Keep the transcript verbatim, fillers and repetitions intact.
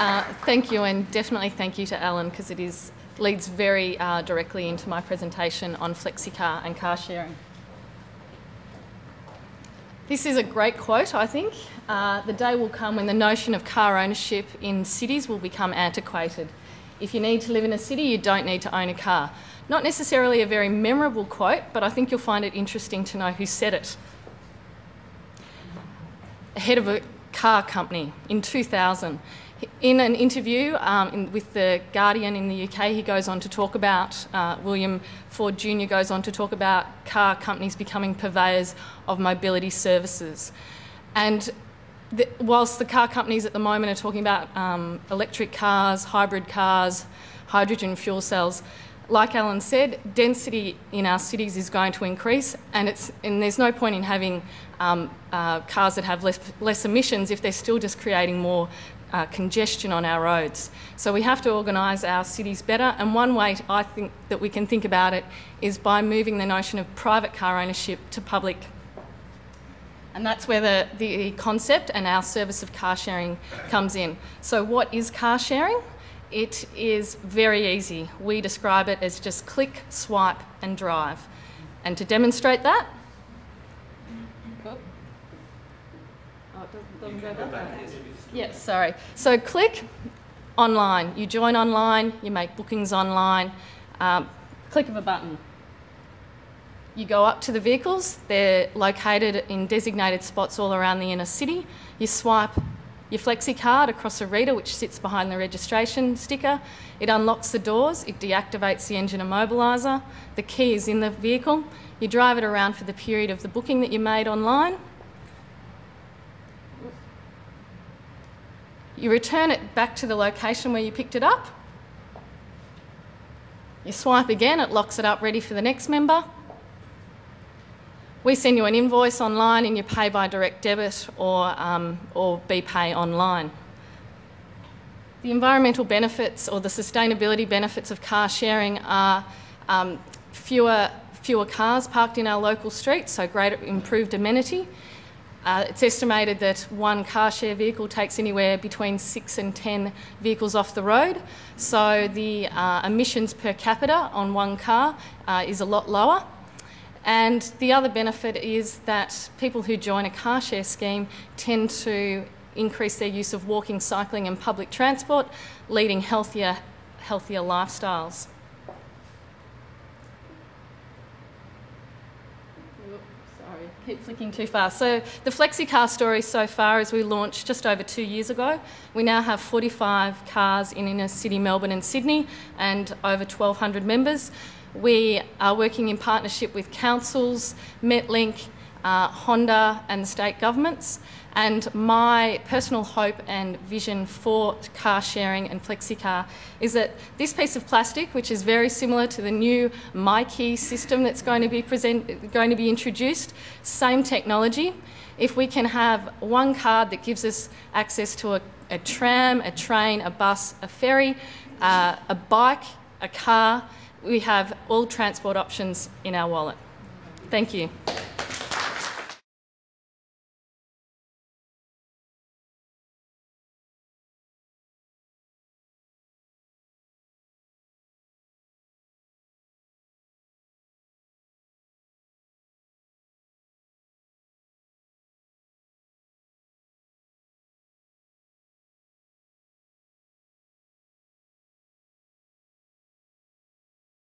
Uh, thank you, and definitely thank you to Alan, because it is leads very uh, directly into my presentation on FlexiCar and car sharing. This is a great quote, I think. Uh, the day will come when the notion of car ownership in cities will become antiquated. If you need to live in a city, you don't need to own a car. Not necessarily a very memorable quote, but I think you'll find it interesting to know who said it. The head of a car company in two thousand. In an interview um, in, with The Guardian in the U K, he goes on to talk about, uh, William Ford Junior goes on to talk about car companies becoming purveyors of mobility services. And the, whilst the car companies at the moment are talking about um, electric cars, hybrid cars, hydrogen fuel cells, like Alan said, density in our cities is going to increase, and, it's, and there's no point in having um, uh, cars that have less, less emissions if they're still just creating more Uh, congestion on our roads. So we have to organise our cities better, and one way I think that we can think about it is by moving the notion of private car ownership to public. And that's where the, the concept and our service of car sharing comes in. So what is car sharing? It is very easy. We describe it as just click, swipe and drive. And to demonstrate that, oh, it doesn't go that way. Yes, sorry. So click online. You join online, you make bookings online, um, click of a button. You go up to the vehicles. They're located in designated spots all around the inner city. You swipe your FlexiCard across a reader which sits behind the registration sticker. It unlocks the doors. It deactivates the engine immobiliser. The key is in the vehicle. You drive it around for the period of the booking that you made online. You return it back to the location where you picked it up. You swipe again, it locks it up ready for the next member. We send you an invoice online and you pay by direct debit or, um, or B P A Y online. The environmental benefits or the sustainability benefits of car sharing are um, fewer, fewer cars parked in our local streets, so greater improved amenity. Uh, it's estimated that one car share vehicle takes anywhere between six and ten vehicles off the road. So the uh, emissions per capita on one car uh, is a lot lower. And the other benefit is that people who join a car share scheme tend to increase their use of walking, cycling and public transport, leading healthier, healthier lifestyles. Keep flicking too fast. So the FlexiCar story so far is we launched just over two years ago. We now have forty-five cars in inner city Melbourne and Sydney and over twelve hundred members. We are working in partnership with councils, Metlink, uh, Honda and the state governments. And my personal hope and vision for car sharing and FlexiCar is that this piece of plastic, which is very similar to the new MyKey system that's going to be present, going to be introduced, same technology. If we can have one card that gives us access to a, a tram, a train, a bus, a ferry, uh, a bike, a car, we have all transport options in our wallet. Thank you.